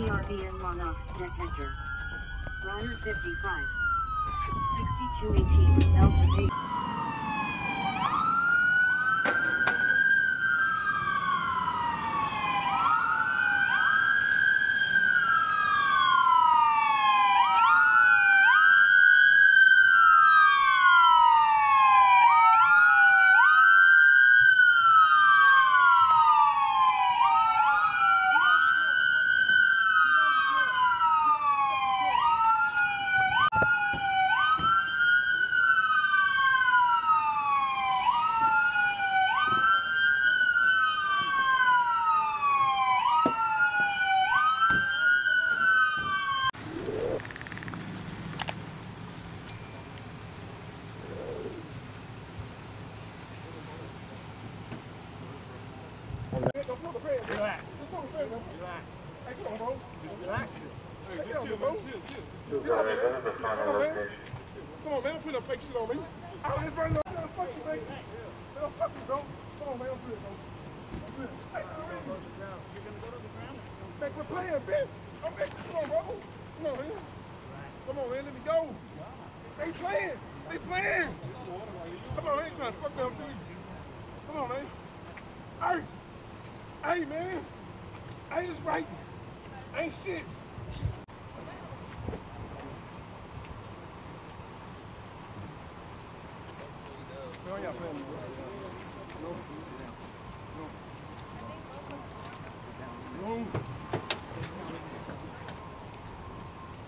CRBN Longox Tech Enter. Runner 55. 6218 Alpha 8. Relax. Relax. Hey, come on, bro. Just relax. Hey, get chill, bro. Chill. Get out, man. Come on, man. Don't put that fake shit on me. I'm just burning up. Fuck you, man. Man, fuck you, bro. Come on, man. I'm good, bro. I'm good. Hey, you're going to go to the ground? Man, quit playing, bitch. I'm back. Come on, bro. Come on, man. Come on, man. Let me go. They playing. They playing. Come on, man. Ain't trying to fuck me up, too. Come on, man. Hey. Hey, man, I just writing. I ain't shit. No.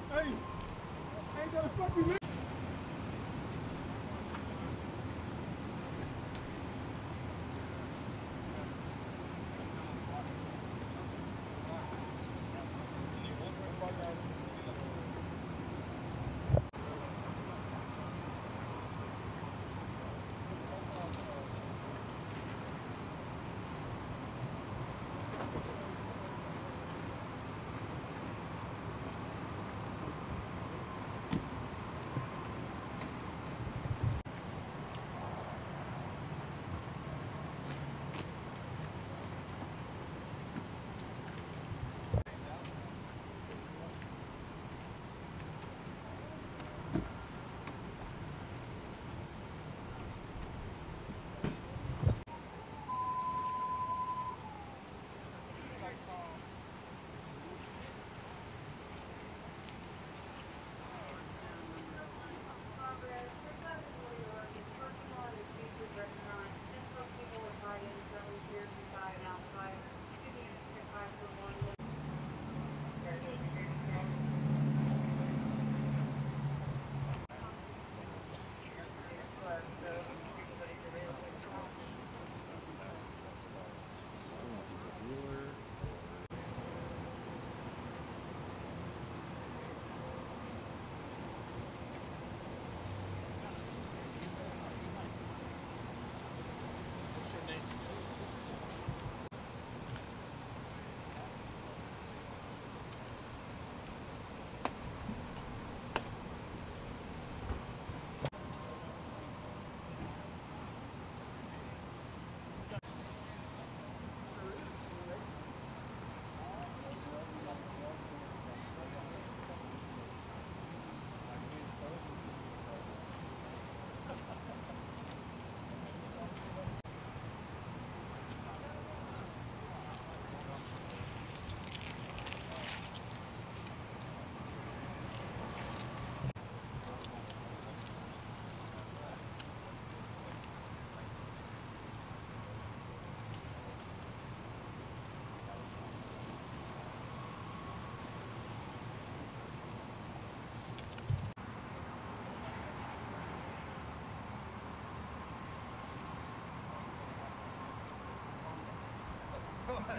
Hey, I ain't gotta fuck with me.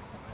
Yes.